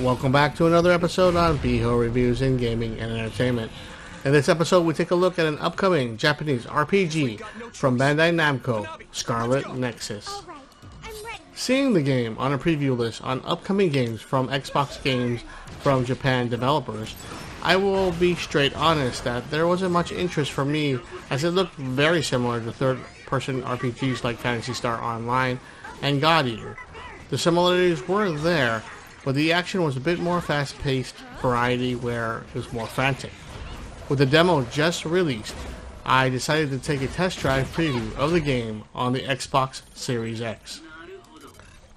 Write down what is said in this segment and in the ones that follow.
Welcome back to another episode on BHO Reviews in Gaming and Entertainment. In this episode, we take a look at an upcoming Japanese RPG from Bandai Namco, Scarlet Nexus. Seeing the game on a preview list on upcoming games from Xbox games from Japan developers, I will be straight honest that there wasn't much interest for me, as it looked very similar to third-person RPGs like Phantasy Star Online and God Eater. The similarities were there, but the action was a bit more fast-paced variety where it was more frantic. With the demo just released, I decided to take a test drive preview of the game on the Xbox Series X.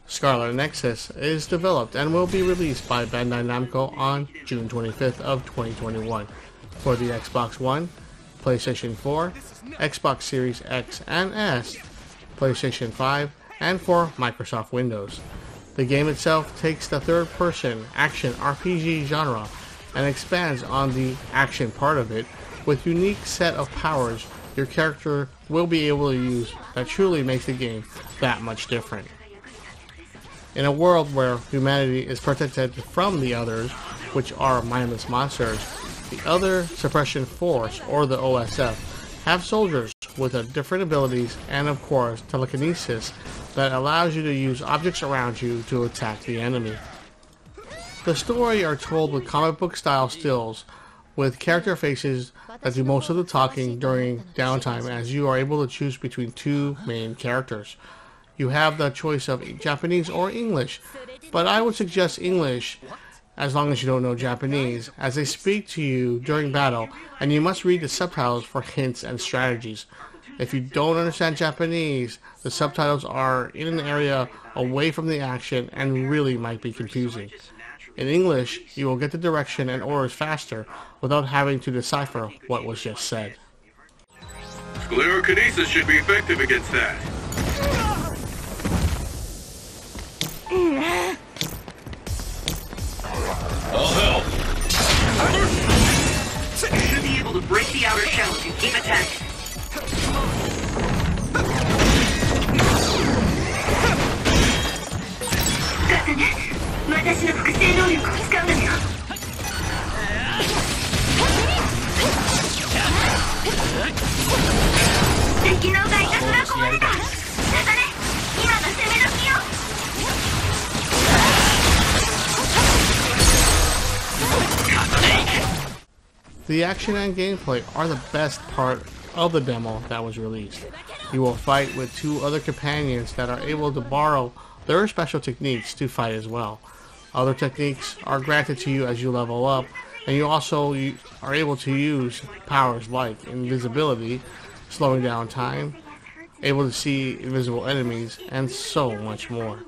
Scarlet Nexus is developed and will be released by Bandai Namco on June 25th of 2021 for the Xbox One, PlayStation 4, Xbox Series X and S, PlayStation 5, and for Microsoft Windows. The game itself takes the third-person action RPG genre and expands on the action part of it with a unique set of powers your character will be able to use that truly makes the game that much different. In a world where humanity is protected from the others, which are mindless monsters, the other suppression force, or the OSF, have soldiers with different abilities and, of course, telekinesis that allows you to use objects around you to attack the enemy. The story are told with comic book style stills, with character faces that do most of the talking during downtime, as you are able to choose between two main characters. You have the choice of Japanese or English, but I would suggest English as long as you don't know Japanese, as they speak to you during battle and you must read the subtitles for hints and strategies. If you don't understand Japanese, the subtitles are in an area away from the action and really might be confusing. In English, you will get the direction and orders faster without having to decipher what was just said. Sclerokinesis should be effective against that. I'll help. You should be able to break the outer shell if you keep attacking. The action and gameplay are the best part of the demo that was released. You will fight with two other companions that are able to borrow their special techniques to fight as well. Other techniques are granted to you as you level up, and you also are able to use powers like invisibility, slowing down time, able to see invisible enemies, and so much more.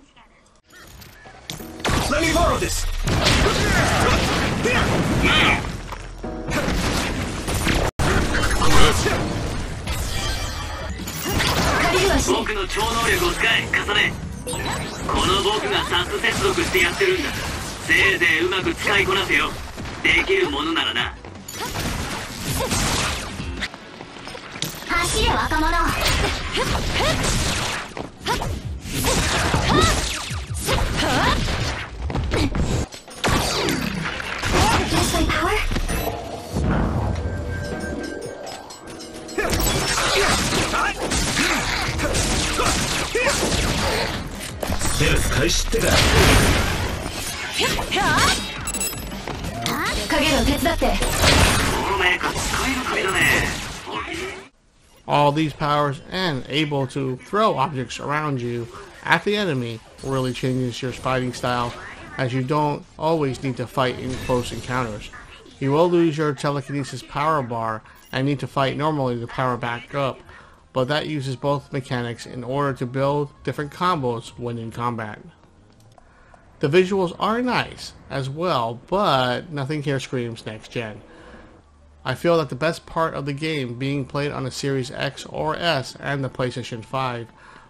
Let me borrow this! Now! All these powers and able to throw objects around you at the enemy really changes your fighting style, as you don't always need to fight in close encounters. You will lose your telekinesis power bar and need to fight normally to power back up, but that uses both mechanics in order to build different combos when in combat. The visuals are nice as well, but nothing here screams next gen. I feel that the best part of the game being played on a Series X or S and the PlayStation 5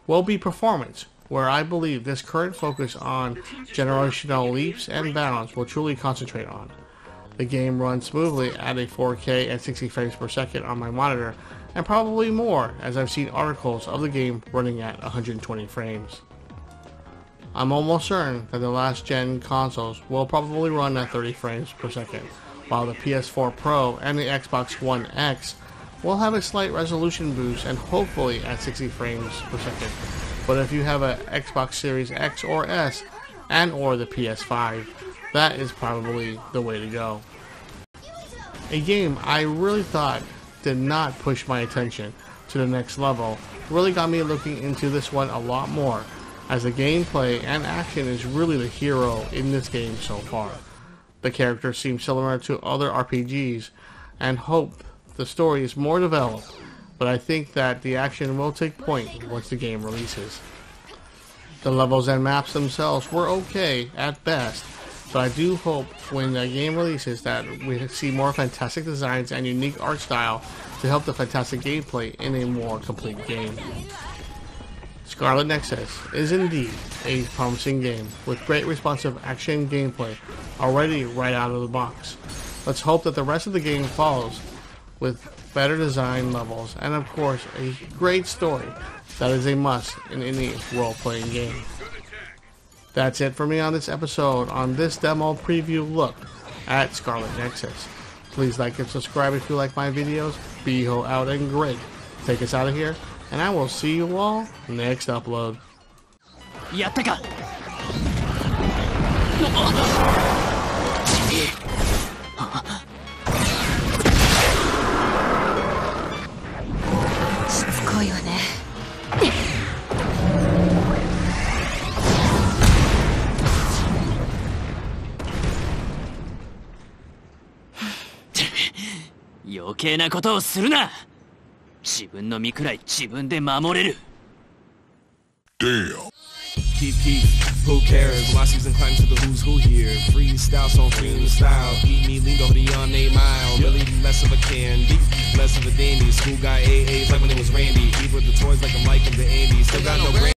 will be performance, where I believe this current focus on generational leaps and bounds will truly concentrate on. The game runs smoothly at a 4K and 60 frames per second on my monitor, and probably more, as I've seen articles of the game running at 120 frames. I'm almost certain that the last gen consoles will probably run at 30 frames per second, while the PS4 Pro and the Xbox One X will have a slight resolution boost and hopefully at 60 frames per second. But if you have an Xbox Series X or S and or the PS5, that is probably the way to go. A game I really thought did not push my attention to the next level really got me looking into this one a lot more, as the gameplay and action is really the hero in this game so far. The characters seem similar to other RPGs and hope the story is more developed, but I think that the action will take point once the game releases. The levels and maps themselves were okay at best, so I do hope when the game releases that we see more fantastic designs and unique art style to help the fantastic gameplay in a more complete game. Scarlet Nexus is indeed a promising game with great responsive action gameplay already right out of the box. Let's hope that the rest of the game follows with better design levels and of course a great story that is a must in any role-playing game. That's it for me on this episode on this demo preview look at Scarlet Nexus. Please like and subscribe if you like my videos. BHO out and Greg, take us out of here, and I will see you all next upload.余計なことをするな。自分の身くらい自分で守れる。Damn. TP, who cares? Why season climbs to the who's who here? Freestyle, so freestyle. Eat me, lean over the on a mile. Really less of a candy, less of a dandy. School guy AAs like when it was Randy. Eat with the toys like I'm liking the Andy. Still got no brand.